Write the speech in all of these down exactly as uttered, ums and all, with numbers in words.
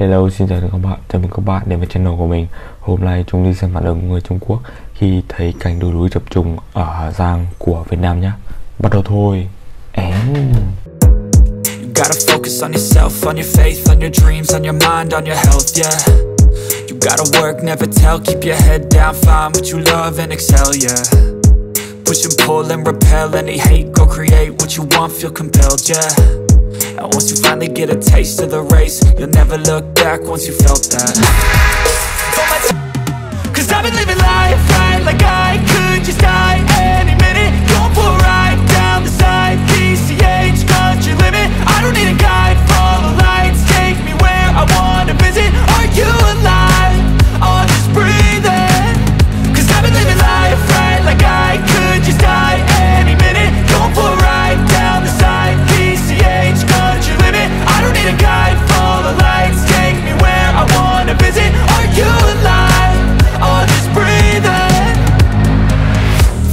Hello, xin chào các bạn, chào mừng các bạn đến với channel của mình. Hôm nay chúng đi xem phản ứng người Trung Quốc khi thấy cảnh đu đuối chập trùng ở Hà Giang của Việt Nam nhé. Bắt đầu thôi. Én. Push and pull and repel any hate, go create what you want, feel compelled, yeah. And once you finally get a taste of the race, you'll never look back once you felt that. Cause I've been living life right, like I could just die any minute. Don't pull right down the side, P C H, got your limit. I don't need a guide, follow lights, take me where I wanna visit. Are you alive? I'll just breathe in. Cause I've been living life right, like I could just die any minute. Don't pull right down the side, P C H, got your limit. I don't need a guide, follow lights, take me where I wanna visit. Are you alive? I'll just breathe in.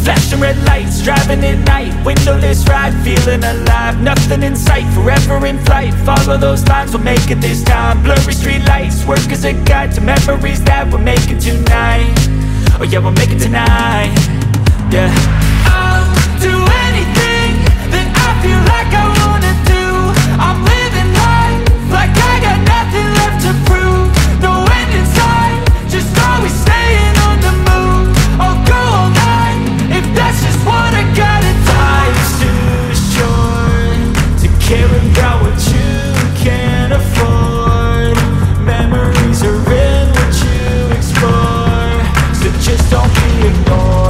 Flashing red lights, driving at night, windowless ride, feeling alive. Nothing in sight, forever in flight, follow those lines, we'll make it this time. Blurry street lights, work as a guide to memories that we're making tonight. Oh yeah, we'll make it tonight. Yeah. I'll do anything that I feel like I wanna do. I'm living life like I got nothing left to prove. No end in sight, just always staying on the move. I'll go all night if that's just what I gotta do. Life's too short to care about what you can't afford. Memories are in what you explore, so just don't be ignored.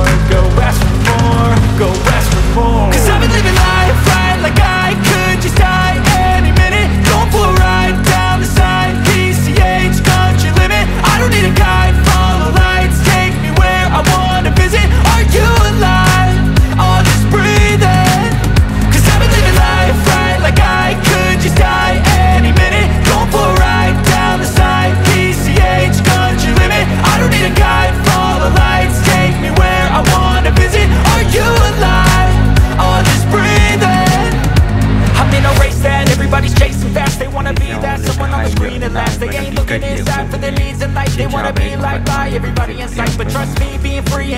They ain't looking inside for their needs in life. They wanna be liked by everybody in sight, but trust me, being free